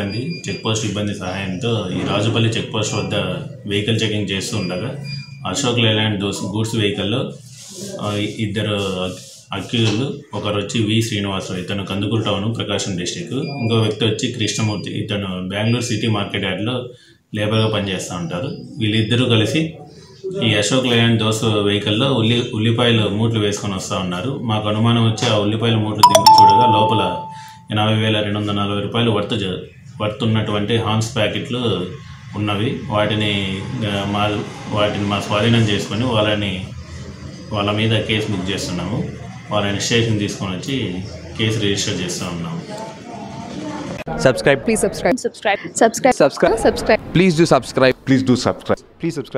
సిబ్బంది check post సిబ్బంది సహాయంతో ఈ రాజుపల్లి చెక్ పోస్ట్ వద్ద వెహికల్ చెకింగ్ చేస్తుండగా అశోక్ లేలాండ్ గూడ్స్ వెహికల్లో ఇద్దరు అక్యూజ్లు, ఒకరు వచ్చి వి. శ్రీనివాసరావు, ఇతను కందుకూరు టౌన్ ప్రకాశం డిస్టిక్, ఇంకో వ్యక్తి వచ్చి కృష్ణమూర్తి, ఇతను బెంగళూరు సిటీ మార్కెట్ యార్డ్లో లేబర్గా పనిచేస్తూ ఉంటారు. వీళ్ళిద్దరూ కలిసి ఈ అశోక్ లెలాండ్ దోస్ వెహికల్లో ఉల్లిపాయలు మూట్లు వేసుకొని వస్తూ ఉన్నారు. మాకు అనుమానం వచ్చి ఆ ఉల్లిపాయల మూట్లు దింపి చూడగా లోపల 80,240 రూపాయలు వర్తున్నటువంటి హాన్స్ ప్యాకెట్లు ఉన్నవి. వాటిని మా స్వాధీనం చేసుకొని వాళ్ళ మీద కేసు బుక్ చేస్తున్నాము. వాళ్ళని స్టేషన్ తీసుకొని వచ్చి కేసు రిజిస్టర్ చేస్తూ ఉన్నాము. Subscribe. Please subscribe. Subscribe. Subscribe. Subscribe. Subscribe. Please do subscribe. Please do subscribe. Please subscribe.